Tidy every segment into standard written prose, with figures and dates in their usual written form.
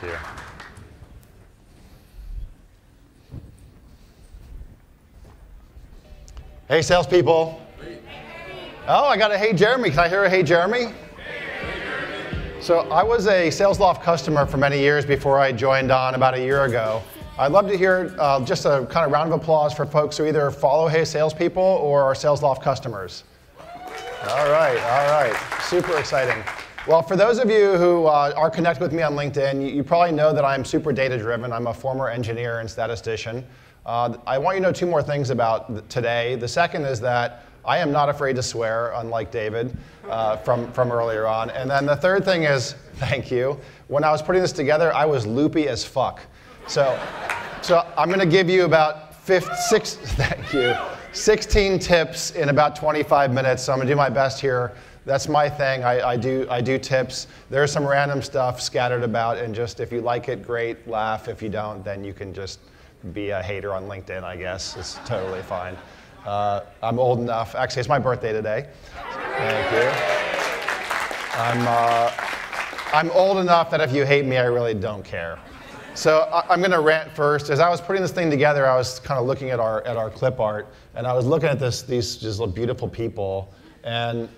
Thank you. Hey, salespeople. Hey. Oh, I got a Hey Jeremy. Can I hear a Hey Jeremy? So I was a SalesLoft customer for many years before I joined on about a year ago. I'd love to hear just a kind of round of applause for folks who either follow Hey Salespeople or are SalesLoft customers. All right, super exciting. Well, for those of you who are connected with me on LinkedIn, you probably know that I'm super data-driven. I'm a former engineer and statistician. I want you to know two more things about today. The second is that I am not afraid to swear, unlike David from earlier on. And then the third thing is, thank you. When I was putting this together, I was loopy as fuck. So I'm going to give you about 16 tips in about 25 minutes. So I'm going to do my best here. That's my thing. I do tips. There's some random stuff scattered about, and just if you like it, great. Laugh. If you don't, then you can just be a hater on LinkedIn, I guess. It's totally fine. I'm old enough. Actually, it's my birthday today. Thank you. I'm old enough that if you hate me, I really don't care. So I'm going to rant first. As I was putting this thing together, I was kind of looking at our clip art, and I was looking at these just beautiful people, and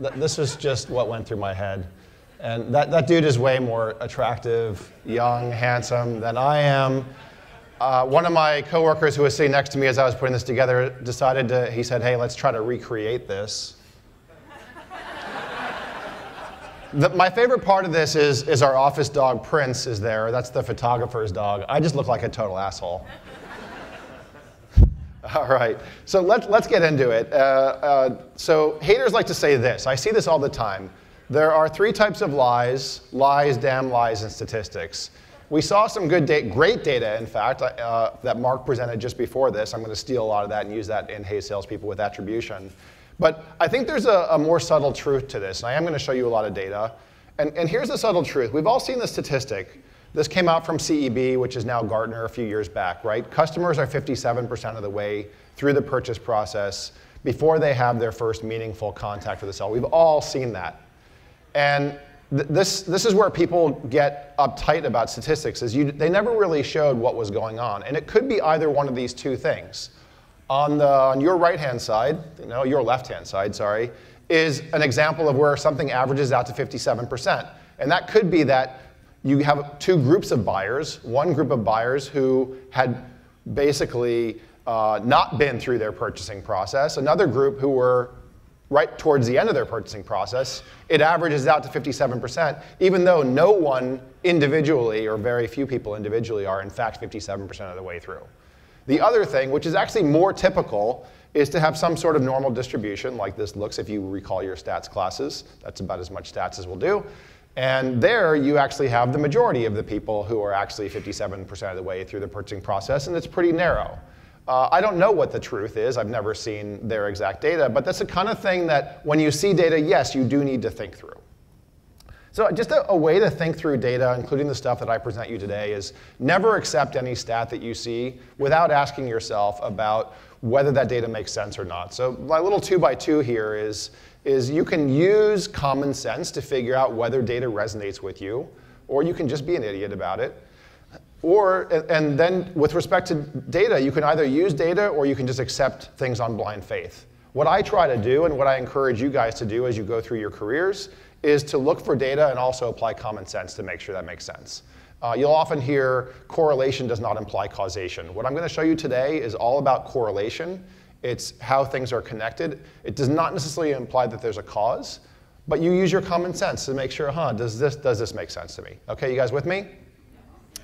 this was just what went through my head. And that dude is way more attractive, young, handsome than I am. One of my coworkers who was sitting next to me as I was putting this together decided to, he said, hey, let's try to recreate this. My favorite part of this is our office dog, Prince, is there. That's the photographer's dog. I just look like a total asshole. All right, so let's get into it. So haters like to say this. I see this all the time. There are three types of lies: lies, damn lies, and statistics. We saw some good great data, in fact, that Mark presented just before this. I'm going to steal a lot of that and use that in Hey Salespeople with attribution. But I think there's a more subtle truth to this, and I am going to show you a lot of data. And here's the subtle truth. We've all seen this statistic. This came out from CEB, which is now Gartner, a few years back, right? Customers are 57% of the way through the purchase process before they have their first meaningful contact with a seller. We've all seen that. And this is where people get uptight about statistics, is they never really showed what was going on. And it could be either one of these two things. On your right-hand side, no, your left-hand side, sorry, is an example of where something averages out to 57%. And that could be that you have two groups of buyers, one group of buyers who had basically not been through their purchasing process, another group who were right towards the end of their purchasing process. It averages out to 57%, even though no one individually or very few people individually are, in fact, 57% of the way through. The other thing, which is actually more typical, is to have some sort of normal distribution like this looks if you recall your stats classes. That's about as much stats as we'll do. And there, you actually have the majority of the people who are actually 57% of the way through the purchasing process, and it's pretty narrow. I don't know what the truth is. I've never seen their exact data. But that's the kind of thing that when you see data, yes, you do need to think through. So just a way to think through data, including the stuff that I present you today, is never accept any stat that you see without asking yourself about whether that data makes sense or not. So my little 2x2 here is you can use common sense to figure out whether data resonates with you, or you can just be an idiot about it. And then with respect to data, you can either use data or you can just accept things on blind faith. What I try to do and what I encourage you guys to do as you go through your careers is to look for data and also apply common sense to make sure that makes sense. You'll often hear correlation does not imply causation. What I'm going to show you today is all about correlation. It's how things are connected. It does not necessarily imply that there's a cause, but you use your common sense to make sure, huh, does this make sense to me? OK, you guys with me?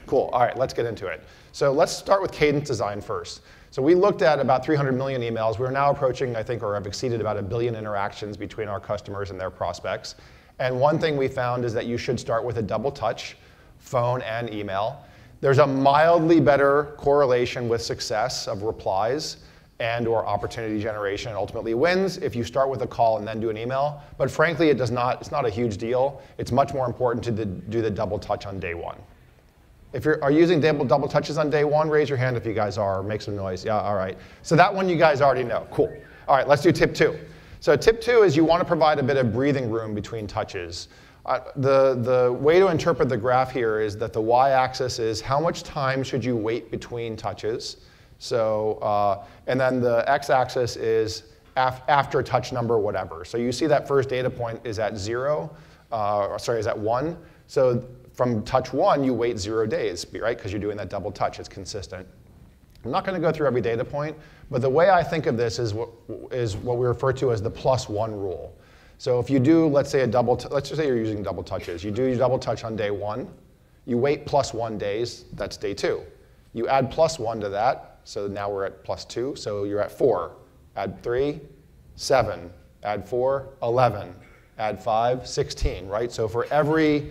Cool. All right, let's get into it. So let's start with cadence design first. So we looked at about 300 million emails. We're now approaching, I think, or have exceeded about 1 billion interactions between our customers and their prospects. And one thing we found is that you should start with a double touch, phone and email. There's a mildly better correlation with success of replies and or opportunity generation and ultimately wins if you start with a call and then do an email. But frankly, it's not a huge deal. It's much more important to do the double touch on day one. If you are using double touches on day one, raise your hand if you guys are, or make some noise. Yeah, all right. So that one you guys already know. Cool. All right, let's do tip 2. So tip 2 is you want to provide a bit of breathing room between touches. The way to interpret the graph here is that the y-axis is how much time should you wait between touches. So, and then the x-axis is after touch number whatever. So you see that first data point is at 1. So from touch 1, you wait 0 days, right? Because you're doing that double touch. It's consistent. I'm not going to go through every data point, but the way I think of this is what we refer to as the +1 rule. So if you do, let's say, let's just say you're using double touches. You do your double touch on day 1. You wait +1 days. That's day 2. You add +1 to that. So now we're at +2. So you're at 4. Add 3, 7. Add 4, 11. Add 5, 16, right? So for every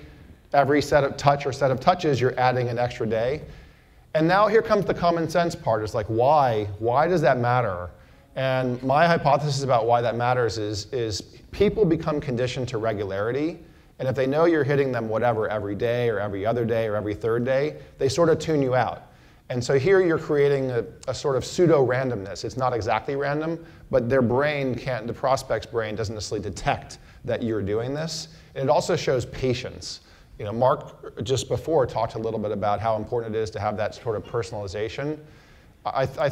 set of touch or set of touches, you're adding an extra day. And now here comes the common sense part. It's like, why? Why does that matter? And my hypothesis about why that matters is people become conditioned to regularity. And if they know you're hitting them whatever every day or every other day or every third day, they sort of tune you out. And so here you're creating a sort of pseudo-randomness. It's not exactly random, but their brain can't, the prospect's brain doesn't necessarily detect that you're doing this. And it also shows patience. You know, Mark just before talked a little bit about how important it is to have that sort of personalization. I think I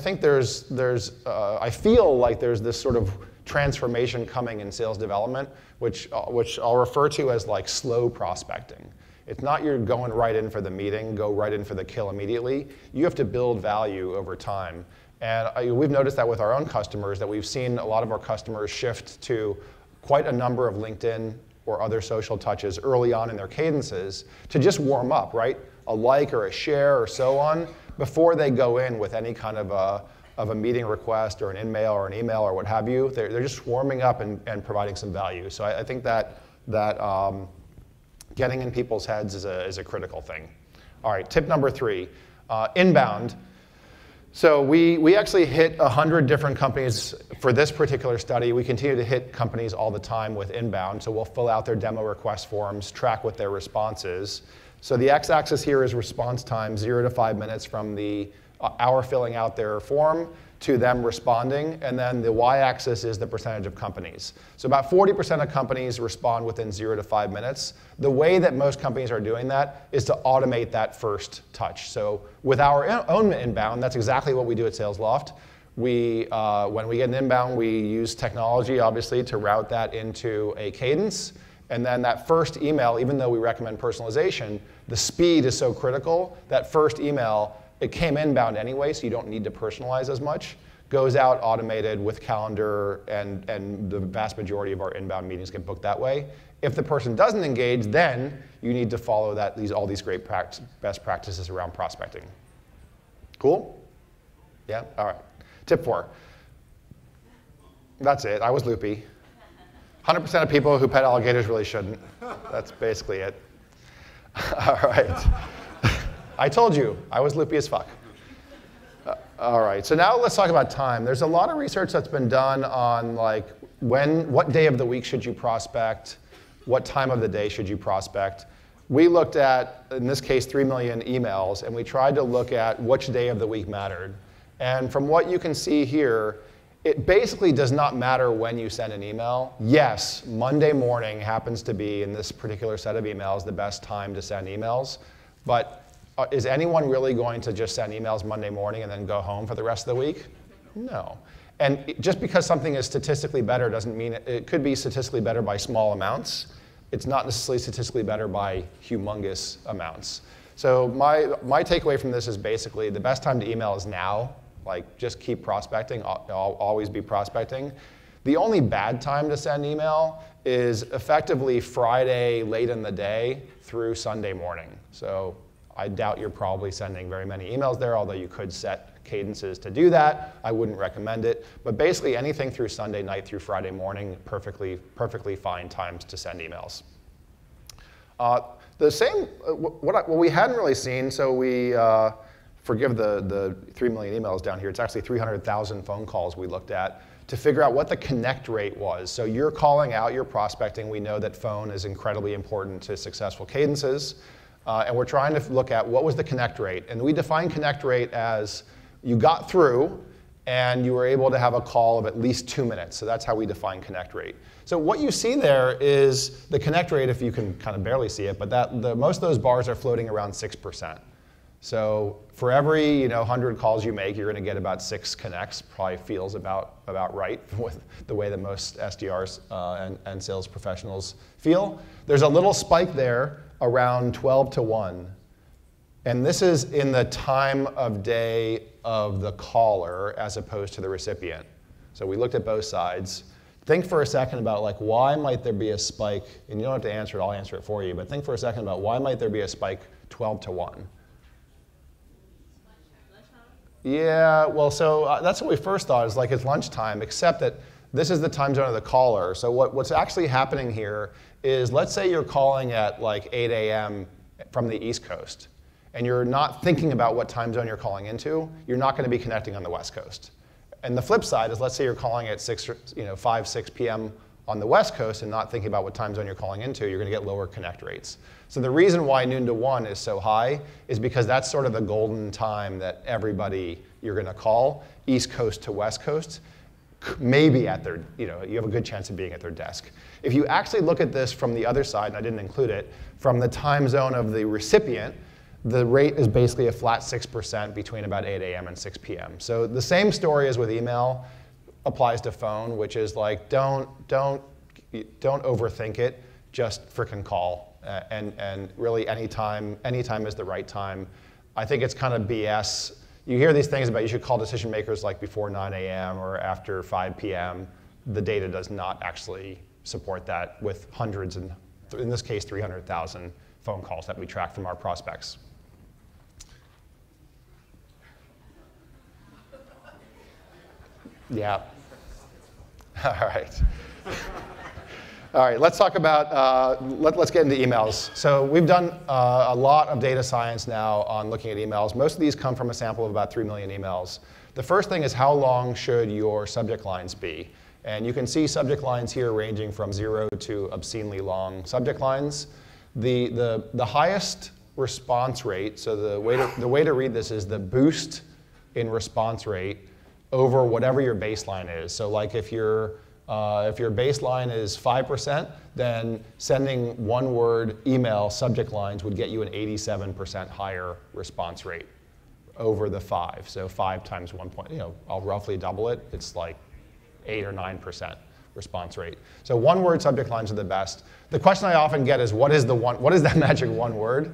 feel like there's this sort of transformation coming in sales development, which I'll refer to as like slow prospecting. It's not you're going right in for the meeting, go right in for the kill immediately. You have to build value over time. And we've noticed that with our own customers, that we've seen a lot of our customers shift to quite a number of LinkedIn or other social touches early on in their cadences to just warm up, right? A like or a share or so on before they go in with any kind of a meeting request or an in-mail or an email or what have you. They're just warming up and providing some value. So I think that getting in people's heads is a critical thing. All right, tip number 3, inbound. So we actually hit 100 different companies for this particular study. We continue to hit companies all the time with inbound. So we'll fill out their demo request forms, track what their response is. So the x-axis here is response time, 0 to 5 minutes from the hour filling out their form to them responding. And then the y-axis is the percentage of companies. So about 40% of companies respond within 0 to 5 minutes. The way that most companies are doing that is to automate that first touch. So with our own inbound, that's exactly what we do at SalesLoft. When we get an inbound, we use technology, obviously, to route that into a cadence. And then that first email, even though we recommend personalization, the speed is so critical. That first email, it came inbound anyway, so you don't need to personalize as much. Goes out automated with calendar, and the vast majority of our inbound meetings get booked that way. If the person doesn't engage, then you need to follow all these great best practices around prospecting. Cool? Yeah? All right. Tip 4. That's it. I was loopy. 100% of people who pet alligators really shouldn't. That's basically it. All right. I told you, I was loopy as fuck. All right, so now let's talk about time. There's a lot of research that's been done on like what day of the week should you prospect, what time of the day should you prospect. We looked at, in this case, 3 million emails, and we tried to look at which day of the week mattered. And from what you can see here, it basically does not matter when you send an email. Yes, Monday morning happens to be, in this particular set of emails, the best time to send emails, but is anyone really going to just send emails Monday morning and then go home for the rest of the week? No. And just because something is statistically better doesn't mean it could be statistically better by small amounts. It's not necessarily statistically better by humongous amounts. So my takeaway from this is basically the best time to email is now. Like, just keep prospecting. I'll always be prospecting. The only bad time to send email is effectively Friday late in the day through Sunday morning. So I doubt you're probably sending very many emails there, although you could set cadences to do that. I wouldn't recommend it. But basically, anything through Sunday night through Friday morning, perfectly fine times to send emails. What we hadn't really seen, so we forgive the 3 million emails down here. It's actually 300,000 phone calls we looked at to figure out what the connect rate was. So you're calling out, you're prospecting. We know that phone is incredibly important to successful cadences. And we're trying to look at what was the connect rate. And we define connect rate as you got through, and you were able to have a call of at least 2 minutes. So that's how we define connect rate. So what you see there is the connect rate, if you can kind of barely see it, but that, most of those bars are floating around 6%. So for every 100 calls you make, you're going to get about 6 connects. Probably feels about right with the way that most SDRs and sales professionals feel. There's a little spike there around 12 to 1. And this is in the time of day of the caller as opposed to the recipient. So we looked at both sides. Think for a second about why might there be a spike, and you don't have to answer it, I'll answer it for you, but think for a second about why might there be a spike 12 to 1. Yeah, well, so that's what we first thought, is it's lunchtime, except that this is the time zone of the caller. So what's actually happening here is, let's say you're calling at 8 a.m. from the East Coast, and you're not thinking about what time zone you're calling into. You're not going to be connecting on the West Coast. And the flip side is, let's say you're calling at 5, 6 p.m. on the West Coast and not thinking about what time zone you're calling into, you're going to get lower connect rates. So the reason why noon to 1 is so high is because that's sort of the golden time that everybody you're going to call, East Coast to West Coast, maybe at their, you have a good chance of being at their desk. If you actually look at this from the other side, and I didn't include it, from the time zone of the recipient, the rate is basically a flat 6% between about 8 a.m. and 6 p.m. So the same story as with email applies to phone, which is don't overthink it. Just frickin' call, and really any time is the right time. I think it's kind of BS. You hear these things about you should call decision makers before 9 a.m. or after 5 p.m. The data does not actually support that with hundreds and, in this case, 300,000 phone calls that we track from our prospects. Yeah. All right. All right, let's talk about, let's get into emails. So we've done a lot of data science now on looking at emails. Most of these come from a sample of about 3 million emails. The first thing is, how long should your subject lines be? And you can see subject lines here ranging from 0 to obscenely long subject lines. The highest response rate, so the way to read this is the boost in response rate over whatever your baseline is. So if your baseline is 5%, then sending one-word email subject lines would get you an 87% higher response rate over the 5. So 5 times 1 point, I'll roughly double it. It's 8 or 9% response rate. So one-word subject lines are the best. The question I often get is, what is that magic one word?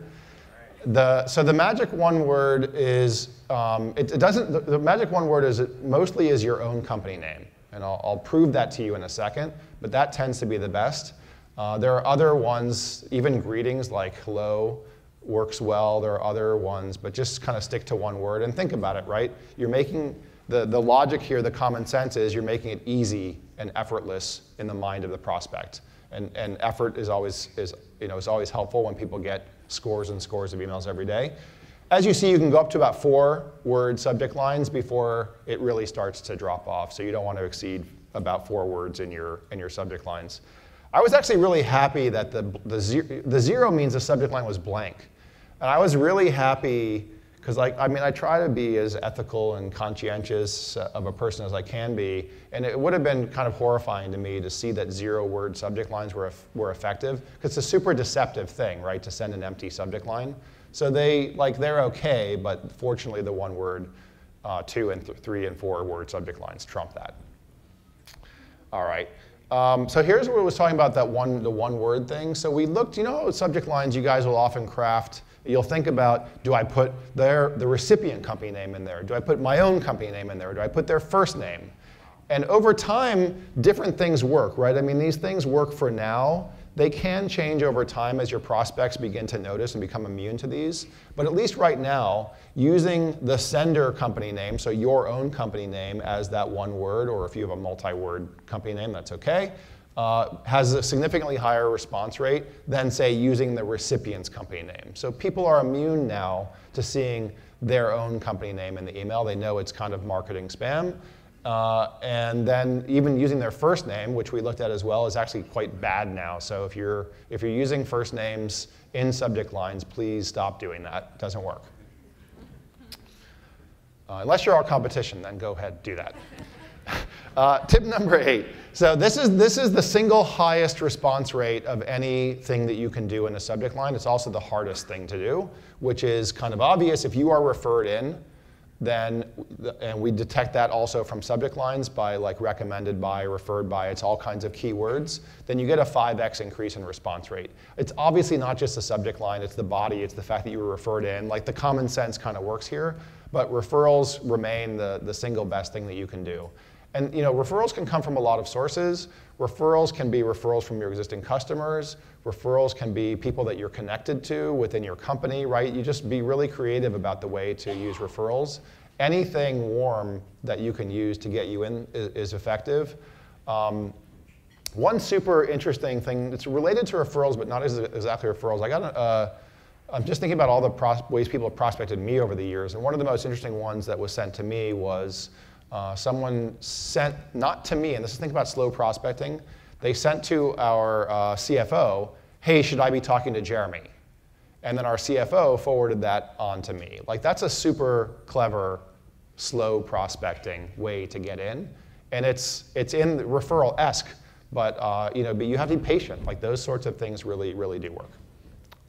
So the magic one word is, the magic one word is mostly is your own company name. And I'll prove that to you in a second, but that tends to be the best. There are other ones, even greetings like hello works well. There are other ones, but just kind of stick to one word and think about it, right? You're making, the logic here, the common sense is you're making it easy and effortless in the mind of the prospect. And effort is always, is always helpful when people get scores and scores of emails every day. As you see, you can go up to about 4-word subject lines before it really starts to drop off. So you don't want to exceed about 4 words in your subject lines. I was actually really happy that the 0 means the subject line was blank, and I was really happy because I try to be as ethical and conscientious of a person as I can be, and it would have been kind of horrifying to me to see that 0-word subject lines were effective, because it's a super deceptive thing, right, to send an empty subject line. So they're okay, but fortunately the 1-word, 2-, 3-, and 4-word subject lines trump that. All right. So here's what I was talking about, the one-word thing. So we looked, subject lines you guys will often craft. You'll think about, do I put the recipient company name in there? Do I put my own company name in there? Do I put their first name? And over time, different things work, right? I mean, these things work for now. They can change over time as your prospects begin to notice and become immune to these. But at least right now, using the sender company name, so your own company name, as that one word, or if you have a multi-word company name, that's okay, has a significantly higher response rate than, say, using the recipient's company name. So people are immune now to seeing their own company name in the email. They know it's kind of marketing spam. And then even using their first name, which we looked at as well, is actually quite bad now. So if you're using first names in subject lines, please stop doing that. It doesn't work. Unless you're our competition, then go ahead, do that. Tip number 8. So this is the single highest response rate of anything that you can do in a subject line. It's also the hardest thing to do, which is kind of obvious. If you are referred in, then, and we detect that also from subject lines by like recommended by, referred by, it's all kinds of keywords, then you get a 5x increase in response rate. It's obviously not just the subject line, it's the body, it's the fact that you were referred in. Like the common sense kind of works here, but referrals remain the single best thing that you can do. And you know, referrals can come from a lot of sources. Referrals can be referrals from your existing customers. Referrals can be people that you're connected to within your company, right? You just be really creative about the way to use referrals. Anything warm that you can use to get you in is effective. One super interesting thing that's related to referrals, but not exactly referrals. I'm just thinking about all the ways people have prospected me over the years, and one of the most interesting ones that was sent to me was someone sent, not to me, and this is think about slow prospecting, they sent to our CFO, hey, should I be talking to Jeremy? And then our CFO forwarded that on to me. Like that's a super clever, slow prospecting way to get in. And it's in referral-esque, but you have to be patient. Like those sorts of things really, really do work.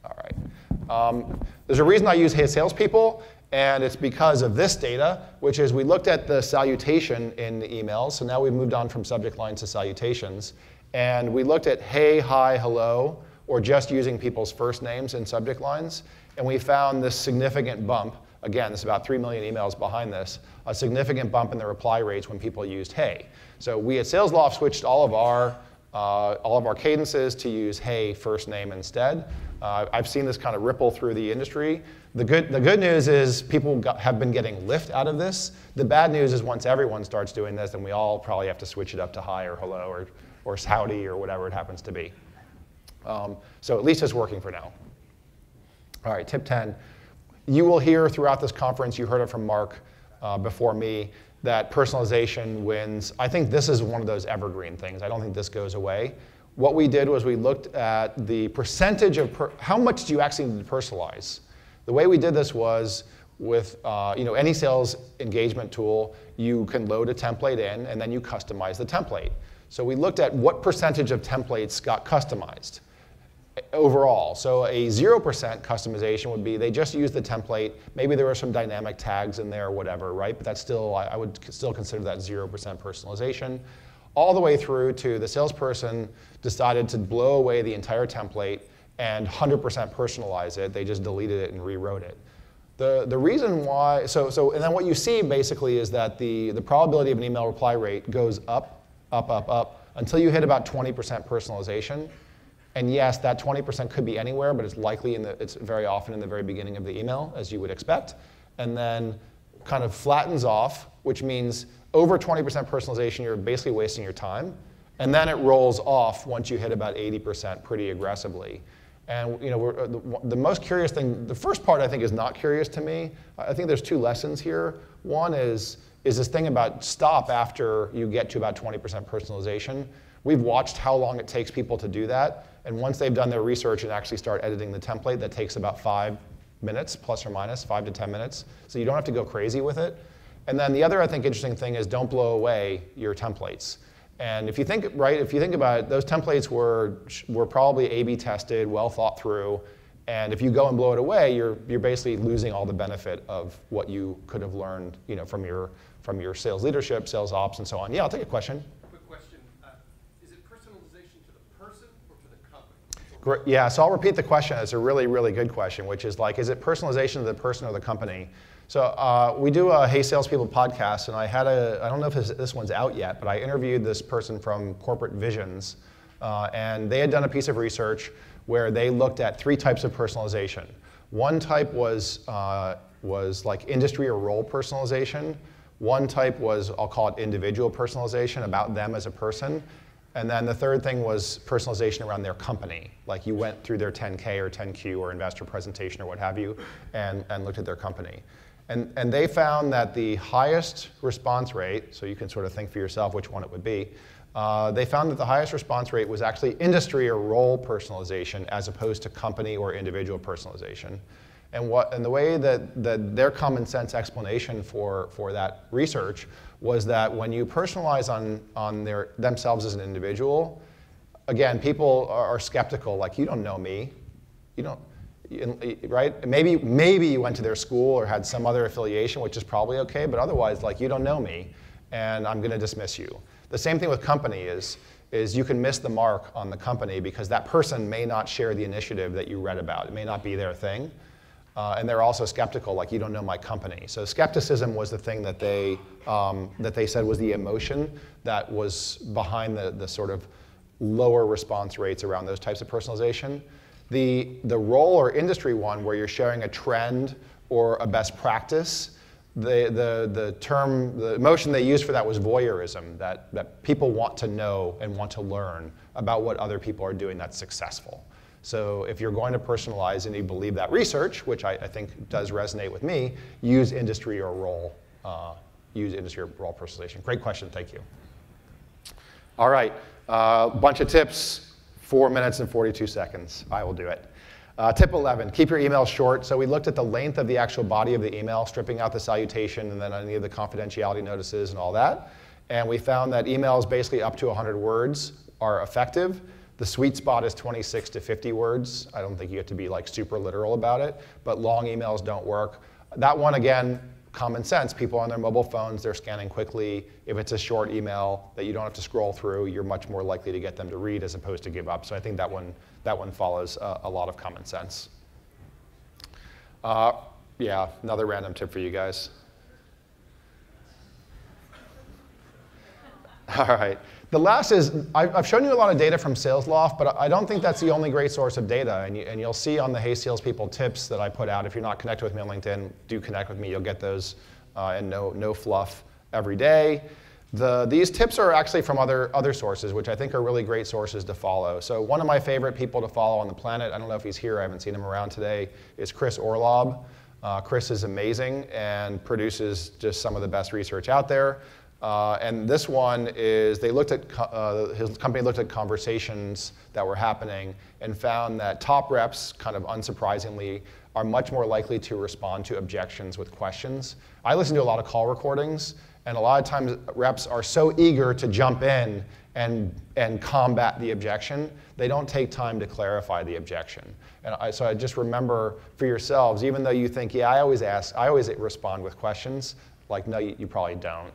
All right. There's a reason I use Hey Salespeople. And it's because of this data, which is we looked at the salutation in the emails. So now we've moved on from subject lines to salutations. And we looked at hey, hi, hello, or just using people's first names in subject lines. And we found this significant bump. Again, this is about 3 million emails behind this, a significant bump in the reply rates when people used hey. So we at SalesLoft switched all of our cadences to use hey, first name instead. I've seen this kind of ripple through the industry. The good news is people have been getting lift out of this. The bad news is once everyone starts doing this, then we all probably have to switch it up to hi or hello or howdy or whatever it happens to be. So at least it's working for now. All right, tip 10. You will hear throughout this conference, you heard it from Mark before me, that personalization wins. I think this is one of those evergreen things. I don't think this goes away. What we did was we looked at the percentage of how much do you actually need to personalize. The way we did this was with any sales engagement tool, you can load a template in and then you customize the template. So we looked at what percentage of templates got customized overall. So a 0% customization would be they just used the template. Maybe there were some dynamic tags in there or whatever, right? But that's still, I would still consider that 0% personalization. All the way through to the salesperson decided to blow away the entire template and 100% personalize it. They just deleted it and rewrote it. The reason why, and then what you see basically is that the probability of an email reply rate goes up, up, up, up, until you hit about 20% personalization. And yes, that 20% could be anywhere, but it's likely it's very often in the very beginning of the email, as you would expect, and then kind of flattens off, which means over 20% personalization, you're basically wasting your time. And then it rolls off once you hit about 80% pretty aggressively. And the most curious thing, the first part I think is not curious to me. I think there's 2 lessons here. One is this thing about stop after you get to about 20% personalization. We've watched how long it takes people to do that. And once they've done their research and actually start editing the template, that takes about 5 minutes, plus or minus, 5 to 10 minutes. So you don't have to go crazy with it. And then the other, I think, interesting thing is don't blow away your templates. And if you think about it, those templates were probably A/B tested, well thought through. And if you go and blow it away, you're basically losing all the benefit of what you could have learned, from your sales leadership, sales ops, and so on. Yeah, I'll take a question. Quick question: is it personalization to the person or to the company? Great. Yeah. So I'll repeat the question. It's a really, really good question, which is like, is it personalization to the person or the company? So we do a Hey Salespeople podcast, and I don't know if this one's out yet, but I interviewed this person from Corporate Visions, and they had done a piece of research where they looked at 3 types of personalization. One type was like industry or role personalization. One type was, I'll call it individual personalization, about them as a person. And then the third thing was personalization around their company. Like you went through their 10K or 10Q or investor presentation or what have you, and looked at their company. And they found that the highest response rate, so you can sort of think for yourself which one it would be, they found that the highest response rate was actually industry or role personalization as opposed to company or individual personalization. And the way that their common sense explanation for that research was that when you personalize on themselves as an individual, again, people are skeptical, like, you don't know me. You don't, right? Maybe you went to their school or had some other affiliation, which is probably okay, but otherwise, like, you don't know me, and I'm gonna dismiss you. The same thing with company is you can miss the mark on the company because that person may not share the initiative that you read about. It may not be their thing. And they're also skeptical, like, you don't know my company. So skepticism was the thing that they said was the emotion that was behind the sort of lower response rates around those types of personalization. The role or industry one where you're sharing a trend or a best practice, the emotion they used for that was voyeurism, that people want to know and want to learn about what other people are doing that's successful. So if you're going to personalize and you believe that research, which I think does resonate with me, use industry or role. Use industry or role personalization. Great question, thank you. All right, bunch of tips, 4 minutes and 42 seconds. I will do it. Tip 11, keep your email short. So we looked at the length of the actual body of the email, stripping out the salutation and then any of the confidentiality notices and all that. And we found that emails basically up to 100 words are effective. The sweet spot is 26 to 50 words. I don't think you have to be like super literal about it, but long emails don't work. That one, again, common sense. People on their mobile phones, they're scanning quickly. If it's a short email that you don't have to scroll through, you're much more likely to get them to read as opposed to give up. So I think that one follows a lot of common sense. Yeah, another random tip for you guys. All right. The last is, I've shown you a lot of data from SalesLoft, but I don't think that's the only great source of data. And you'll see on the Hey Salespeople tips that I put out, if you're not connected with me on LinkedIn, do connect with me. You'll get those and no fluff every day. These tips are actually from other sources, which I think are really great sources to follow. So one of my favorite people to follow on the planet, I don't know if he's here, I haven't seen him around today, is Chris Orlob. Chris is amazing and produces just some of the best research out there. And this one is, they looked at, his company looked at conversations that were happening and found that top reps, kind of unsurprisingly, are much more likely to respond to objections with questions. I listen to a lot of call recordings, and a lot of times reps are so eager to jump in and combat the objection, they don't take time to clarify the objection. And so I just remember for yourselves, even though you think, yeah, I always respond with questions, like, no, you probably don't.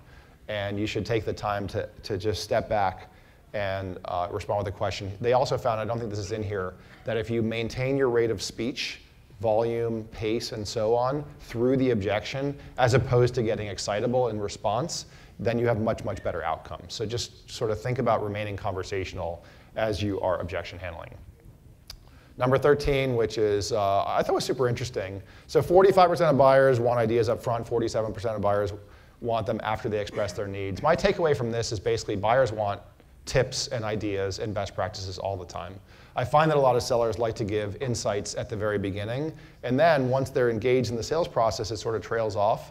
And you should take the time to just step back and respond with a question. They also found, I don't think this is in here, that if you maintain your rate of speech, volume, pace, and so on, through the objection, as opposed to getting excitable in response, then you have much, much better outcomes. So just sort of think about remaining conversational as you are objection handling. Number 13, which is, I thought was super interesting. So 45% of buyers want ideas up front, 47% of buyers want them after they express their needs. My takeaway from this is basically buyers want tips and ideas and best practices all the time. I find that a lot of sellers like to give insights at the very beginning, and then once they're engaged in the sales process, it sort of trails off.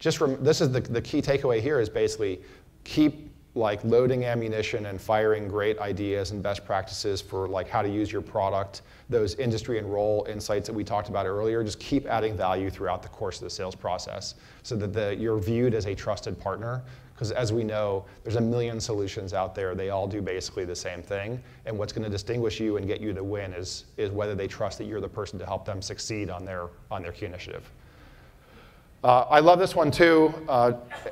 This is the key takeaway here is basically keep like loading ammunition and firing great ideas and best practices for like how to use your product, those industry and role insights that we talked about earlier. Just keep adding value throughout the course of the sales process so that you're viewed as a trusted partner. Because as we know, there's a million solutions out there. They all do basically the same thing. And what's going to distinguish you and get you to win is whether they trust that you're the person to help them succeed on their key initiative. I love this one too,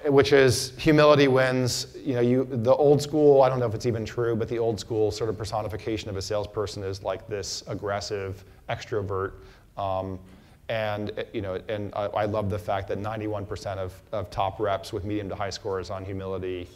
which is humility wins. You know, the old school, I don't know if it's even true, but the old school sort of personification of a salesperson is like this aggressive extrovert. And I love the fact that 91% of top reps with medium to high scores on humility,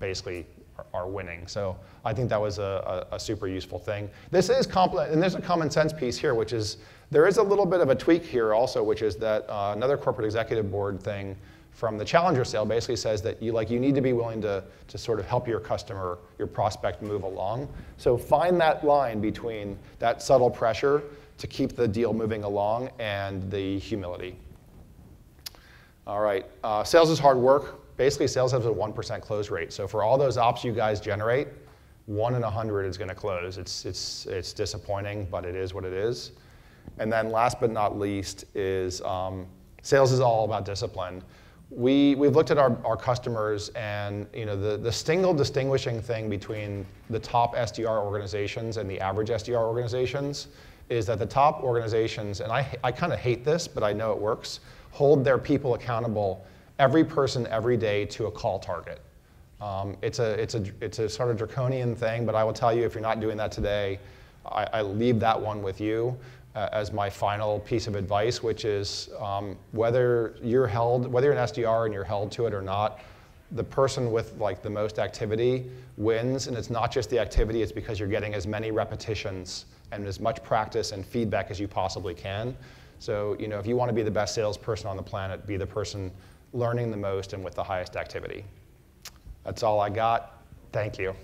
basically are winning. So I think that was a super useful thing. This is and there's a common sense piece here, which is there is a little bit of a tweak here also, which is that another corporate executive board thing from the Challenger sale basically says that you need to be willing to sort of help your customer, your prospect move along. So find that line between that subtle pressure to keep the deal moving along and the humility. All right, sales is hard work. Basically, sales has a 1% close rate. So for all those ops you guys generate, 1 in 100 is going to close. It's disappointing, but it is what it is. And then last but not least is sales is all about discipline. We've looked at our customers, and the single distinguishing thing between the top SDR organizations and the average SDR organizations is that the top organizations, and I kind of hate this, but I know it works, hold their people accountable, every person every day, to a call target. It's a sort of draconian thing, but I will tell you, if you're not doing that today, I leave that one with you as my final piece of advice, which is whether you're an SDR and you're held to it or not, the person with the most activity wins, and it's not just the activity, it's because you're getting as many repetitions and as much practice and feedback as you possibly can. So if you want to be the best salesperson on the planet, be the person learning the most and with the highest activity. That's all I got. Thank you.